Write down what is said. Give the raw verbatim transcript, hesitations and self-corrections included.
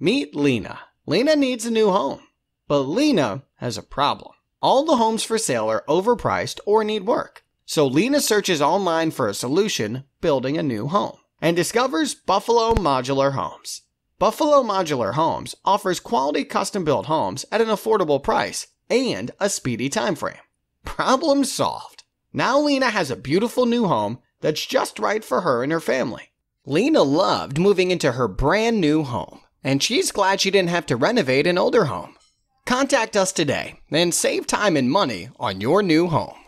Meet Lena. Lena needs a new home, but Lena has a problem. All the homes for sale are overpriced or need work. So Lena searches online for a solution, building a new home, and discovers Buffalo Modular Homes. Buffalo Modular Homes offers quality custom-built homes at an affordable price and a speedy time frame. Problem solved. Now Lena has a beautiful new home that's just right for her and her family. Lena loved moving into her brand new home, and she's glad she didn't have to renovate an older home. Contact us today and save time and money on your new home.